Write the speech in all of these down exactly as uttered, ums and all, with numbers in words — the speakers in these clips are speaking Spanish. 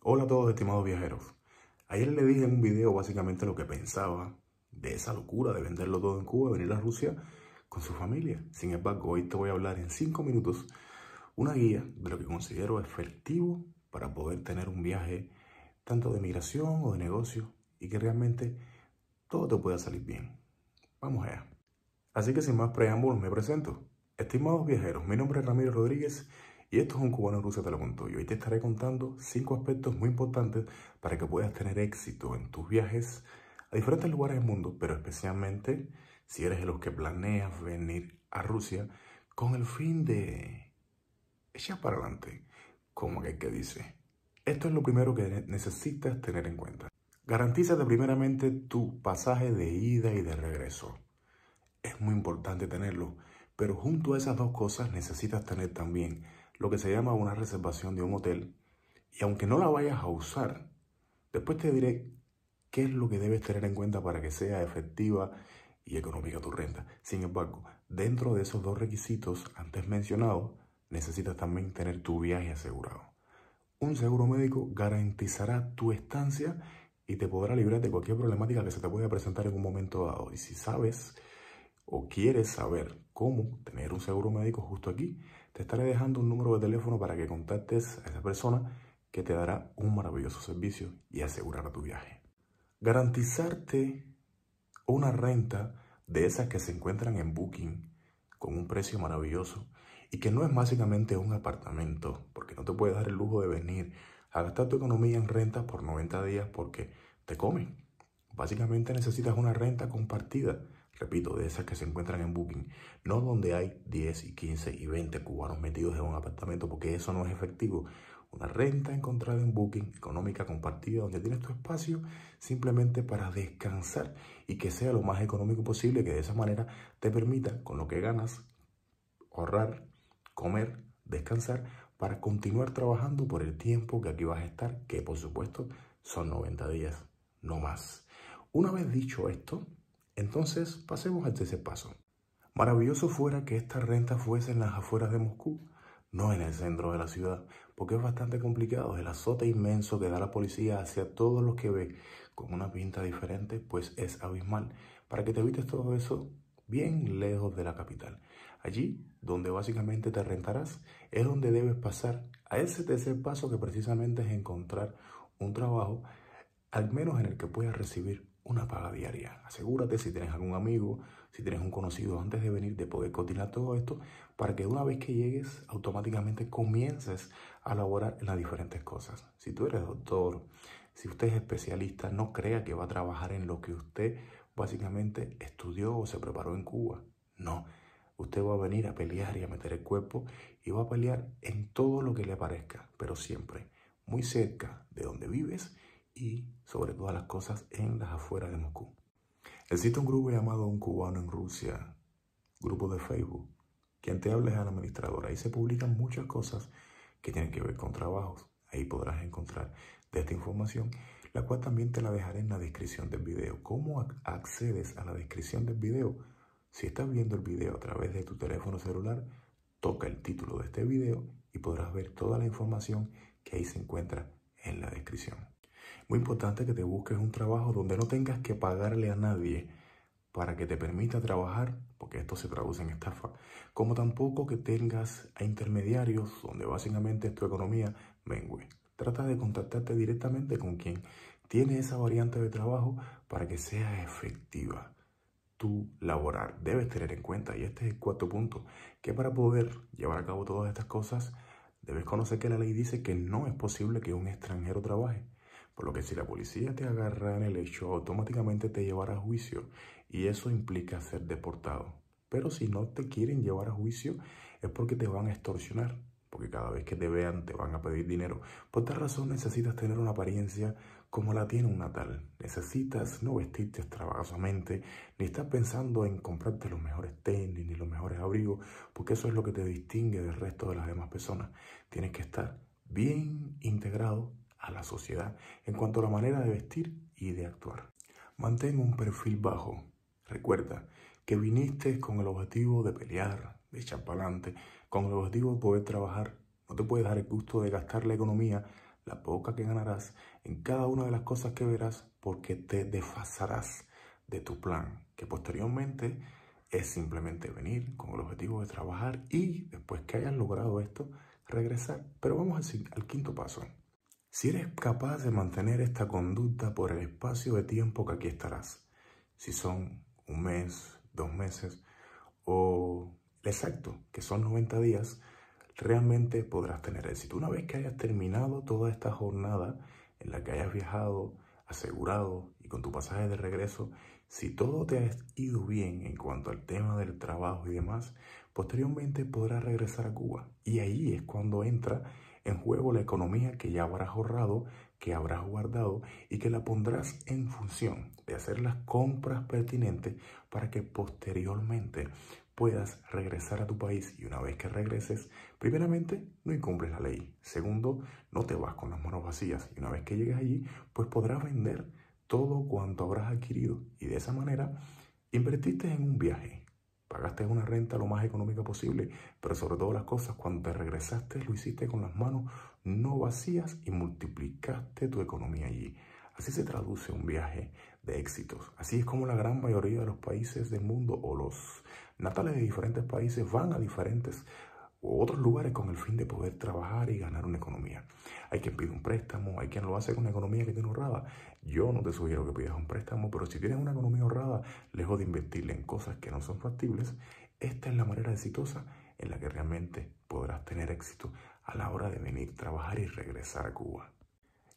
Hola a todos, estimados viajeros. Ayer les dije en un video básicamente lo que pensaba de esa locura de venderlo todo en Cuba, venir a Rusia con su familia. Sin embargo, hoy te voy a hablar en cinco minutos una guía de lo que considero efectivo para poder tener un viaje tanto de migración o de negocio y que realmente todo te pueda salir bien. Vamos allá. Así que sin más preámbulos me presento. Estimados viajeros, mi nombre es Ramiro Rodríguez y esto es Un Cubano en Rusia te lo contó. Y hoy te estaré contando cinco aspectos muy importantes para que puedas tener éxito en tus viajes a diferentes lugares del mundo, pero especialmente si eres de los que planeas venir a Rusia con el fin de echar para adelante, como aquel que dice. Esto es lo primero que necesitas tener en cuenta. Garantízate primeramente tu pasaje de ida y de regreso. Es muy importante tenerlo, pero junto a esas dos cosas necesitas tener también lo que se llama una reservación de un hotel. Y aunque no la vayas a usar, después te diré qué es lo que debes tener en cuenta para que sea efectiva y económica tu renta. Sin embargo, dentro de esos dos requisitos antes mencionados, necesitas también tener tu viaje asegurado. Un seguro médico garantizará tu estancia y te podrá librar de cualquier problemática que se te pueda presentar en un momento dado. Y si sabes o quieres saber cómo tener un seguro médico justo aquí, te estaré dejando un número de teléfono para que contactes a esa persona que te dará un maravilloso servicio y asegurará tu viaje. Garantizarte una renta de esas que se encuentran en Booking con un precio maravilloso y que no es básicamente un apartamento, porque no te puedes dar el lujo de venir a gastar tu economía en rentas por noventa días porque te comen. Básicamente necesitas una renta compartida. Repito, de esas que se encuentran en Booking, no donde hay diez y quince y veinte cubanos metidos en un apartamento, porque eso no es efectivo. Una renta encontrada en Booking, económica, compartida, donde tienes tu espacio simplemente para descansar y que sea lo más económico posible, que de esa manera te permita, con lo que ganas, ahorrar, comer, descansar, para continuar trabajando por el tiempo que aquí vas a estar, que por supuesto son noventa días, no más. Una vez dicho esto, entonces, pasemos al tercer paso. Maravilloso fuera que esta renta fuese en las afueras de Moscú, no en el centro de la ciudad, porque es bastante complicado. El azote inmenso que da la policía hacia todos los que ve con una pinta diferente, pues es abismal. Para que te evites todo eso, bien lejos de la capital. Allí, donde básicamente te rentarás, es donde debes pasar a ese tercer paso, que precisamente es encontrar un trabajo, al menos en el que puedas recibir una paga diaria. Asegúrate, si tienes algún amigo, si tienes un conocido, antes de venir, de poder coordinar todo esto para que una vez que llegues, automáticamente comiences a laborar en las diferentes cosas. Si tú eres doctor, si usted es especialista, no crea que va a trabajar en lo que usted básicamente estudió o se preparó en Cuba. No, usted va a venir a pelear y a meter el cuerpo y va a pelear en todo lo que le parezca, pero siempre muy cerca de donde vives y sobre todas las cosas en las afueras de Moscú. Existe un grupo llamado Un Cubano en Rusia, grupo de Facebook. Quien te habla es el administrador. Ahí se publican muchas cosas que tienen que ver con trabajos. Ahí podrás encontrar de esta información, la cual también te la dejaré en la descripción del video. ¿Cómo accedes a la descripción del video? Si estás viendo el video a través de tu teléfono celular, toca el título de este video y podrás ver toda la información que ahí se encuentra en la descripción. Muy importante que te busques un trabajo donde no tengas que pagarle a nadie para que te permita trabajar, porque esto se traduce en estafa, como tampoco que tengas a intermediarios donde básicamente tu economía mengue. Trata de contactarte directamente con quien tiene esa variante de trabajo para que sea efectiva tu laborar. Debes tener en cuenta, y este es el cuarto punto, que para poder llevar a cabo todas estas cosas, debes conocer que la ley dice que no es posible que un extranjero trabaje. Por lo que si la policía te agarra en el hecho, automáticamente te llevará a juicio y eso implica ser deportado. Pero si no te quieren llevar a juicio es porque te van a extorsionar, porque cada vez que te vean te van a pedir dinero. Por tal razón necesitas tener una apariencia como la tiene un natal. Necesitas no vestirte extravagosamente, ni estar pensando en comprarte los mejores tenis ni los mejores abrigos, porque eso es lo que te distingue del resto de las demás personas. Tienes que estar bien integrado a la sociedad en cuanto a la manera de vestir y de actuar. Mantén un perfil bajo. Recuerda que viniste con el objetivo de pelear, de echar para adelante, con el objetivo de poder trabajar. No te puedes dar el gusto de gastar la economía, la poca que ganarás en cada una de las cosas que verás, porque te desfasarás de tu plan, que posteriormente es simplemente venir con el objetivo de trabajar y después que hayas logrado esto, regresar. Pero vamos al, al quinto paso. Si eres capaz de mantener esta conducta por el espacio de tiempo que aquí estarás, si son un mes, dos meses o el exacto, que son noventa días, realmente podrás tener éxito. Una vez que hayas terminado toda esta jornada en la que hayas viajado, asegurado y con tu pasaje de regreso, si todo te ha ido bien en cuanto al tema del trabajo y demás, posteriormente podrás regresar a Cuba. Y ahí es cuando entra en juego la economía que ya habrás ahorrado, que habrás guardado y que la pondrás en función de hacer las compras pertinentes para que posteriormente puedas regresar a tu país. Y una vez que regreses, primeramente, no incumples la ley. Segundo, no te vas con las manos vacías. Y una vez que llegues allí, pues podrás vender todo cuanto habrás adquirido. Y de esa manera, invertiste en un viaje. Pagaste una renta lo más económica posible, pero sobre todo las cosas, cuando te regresaste, lo hiciste con las manos no vacías y multiplicaste tu economía allí. Así se traduce un viaje de éxitos. Así es como la gran mayoría de los países del mundo o los natales de diferentes países van a diferentes u otros lugares con el fin de poder trabajar y ganar una economía. Hay quien pide un préstamo, hay quien lo hace con una economía que tiene ahorrada. Yo no te sugiero que pidas un préstamo, pero si tienes una economía ahorrada, lejos de invertirle en cosas que no son factibles, esta es la manera exitosa en la que realmente podrás tener éxito a la hora de venir, trabajar y regresar a Cuba.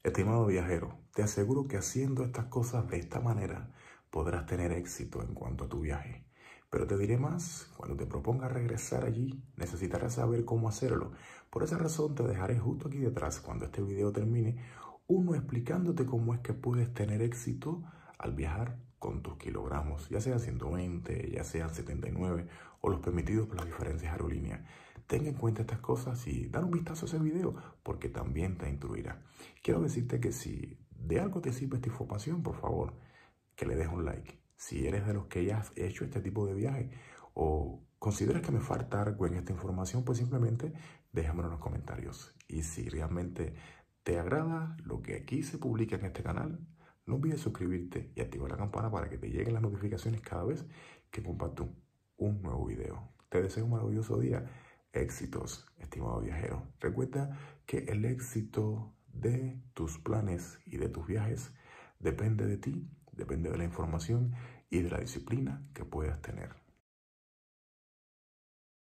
Estimado viajero, te aseguro que haciendo estas cosas de esta manera podrás tener éxito en cuanto a tu viaje. Pero te diré más, cuando te propongas regresar allí, necesitarás saber cómo hacerlo. Por esa razón te dejaré justo aquí detrás, cuando este video termine, uno explicándote cómo es que puedes tener éxito al viajar con tus kilogramos, ya sean ciento veinte, ya sean setenta y nueve o los permitidos por las diferentes aerolíneas. Ten en cuenta estas cosas y dar un vistazo a ese video porque también te instruirá. Quiero decirte que si de algo te sirve esta información, por favor, que le des un like. Si eres de los que ya has hecho este tipo de viaje o consideras que me falta algo en esta información, pues simplemente déjamelo en los comentarios. Y si realmente te agrada lo que aquí se publica en este canal, no olvides suscribirte y activar la campana para que te lleguen las notificaciones cada vez que comparto un nuevo video. Te deseo un maravilloso día. Éxitos, estimado viajero. Recuerda que el éxito de tus planes y de tus viajes depende de ti. Depende de la información y de la disciplina que puedas tener.